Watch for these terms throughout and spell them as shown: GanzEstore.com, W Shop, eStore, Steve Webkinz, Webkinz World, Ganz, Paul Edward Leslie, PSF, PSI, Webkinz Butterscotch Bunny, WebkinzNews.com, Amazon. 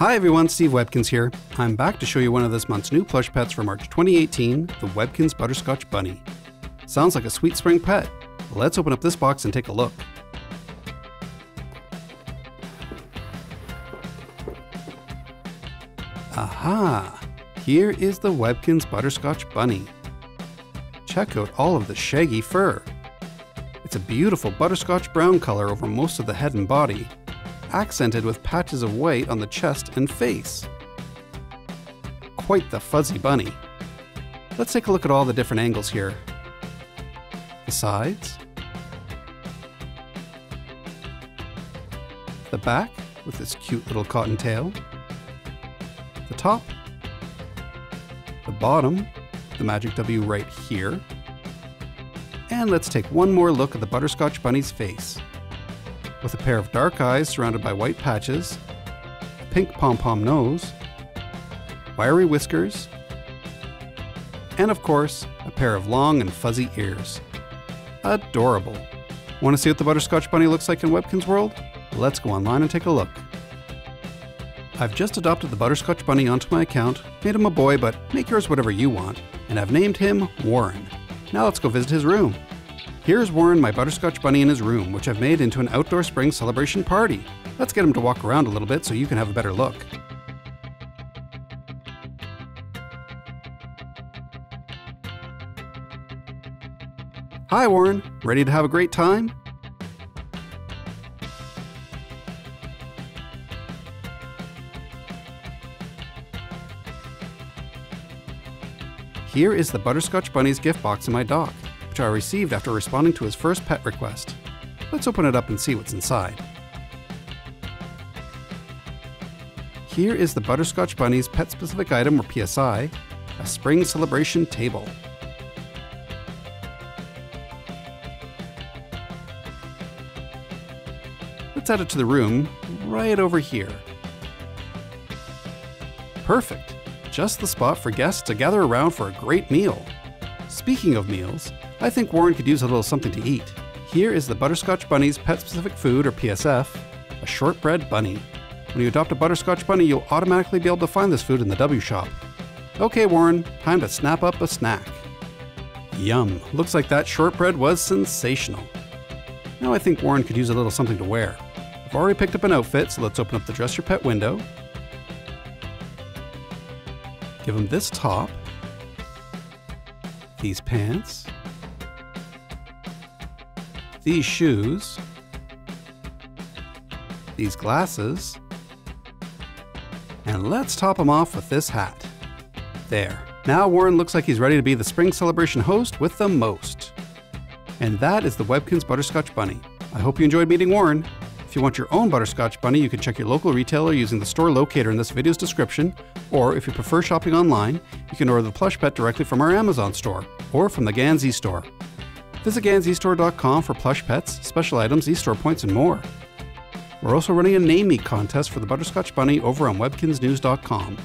Hi everyone, Steve Webkinz here. I'm back to show you one of this month's new plush pets for March 2018, the Webkinz Butterscotch Bunny. Sounds like a sweet spring pet. Let's open up this box and take a look. Aha! Here is the Webkinz Butterscotch Bunny. Check out all of the shaggy fur. It's a beautiful butterscotch brown color over most of the head and body, accented with patches of white on the chest and face. Quite the fuzzy bunny. Let's take a look at all the different angles here. The sides, the back with its cute little cotton tail, the top, the bottom, the magic W right here, and let's take one more look at the butterscotch bunny's face. With a pair of dark eyes surrounded by white patches, a pink pom-pom nose, wiry whiskers, and of course, a pair of long and fuzzy ears. Adorable. Want to see what the Butterscotch Bunny looks like in Webkinz World? Let's go online and take a look. I've just adopted the Butterscotch Bunny onto my account, made him a boy, but make yours whatever you want, and I've named him Warren. Now let's go visit his room. Here's Warren, my Butterscotch Bunny, in his room, which I've made into an outdoor spring celebration party. Let's get him to walk around a little bit so you can have a better look. Hi Warren, ready to have a great time? Here is the Butterscotch Bunny's gift box in my dock, which I received after responding to his first pet request. Let's open it up and see what's inside. Here is the Butterscotch Bunny's pet-specific item, or PSI, a spring celebration table. Let's add it to the room, right over here. Perfect, just the spot for guests to gather around for a great meal. Speaking of meals, I think Warren could use a little something to eat. Here is the Butterscotch Bunny's pet-specific food, or PSF, a shortbread bunny. When you adopt a Butterscotch Bunny, you'll automatically be able to find this food in the W Shop. Okay Warren, time to snap up a snack. Yum, looks like that shortbread was sensational. Now I think Warren could use a little something to wear. I've already picked up an outfit, so let's open up the Dress Your Pet window. Give him this top, these pants, these shoes, these glasses, and let's top him off with this hat. There. Now Warren looks like he's ready to be the spring celebration host with the most. And that is the Webkinz Butterscotch Bunny. I hope you enjoyed meeting Warren. If you want your own Butterscotch Bunny, you can check your local retailer using the store locator in this video's description, or if you prefer shopping online, you can order the plush pet directly from our Amazon store, or from the Ganz eStore. Visit GanzEstore.com for plush pets, special items, eStore points, and more. We're also running a Name Me contest for the Butterscotch Bunny over on WebkinzNews.com.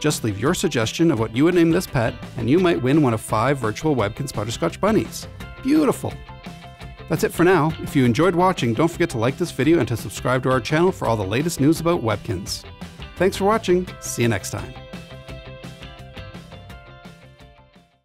Just leave your suggestion of what you would name this pet, and you might win one of 5 virtual Webkinz Butterscotch Bunnies. Beautiful! That's it for now. If you enjoyed watching, don't forget to like this video and to subscribe to our channel for all the latest news about Webkinz. Thanks for watching. See you next time.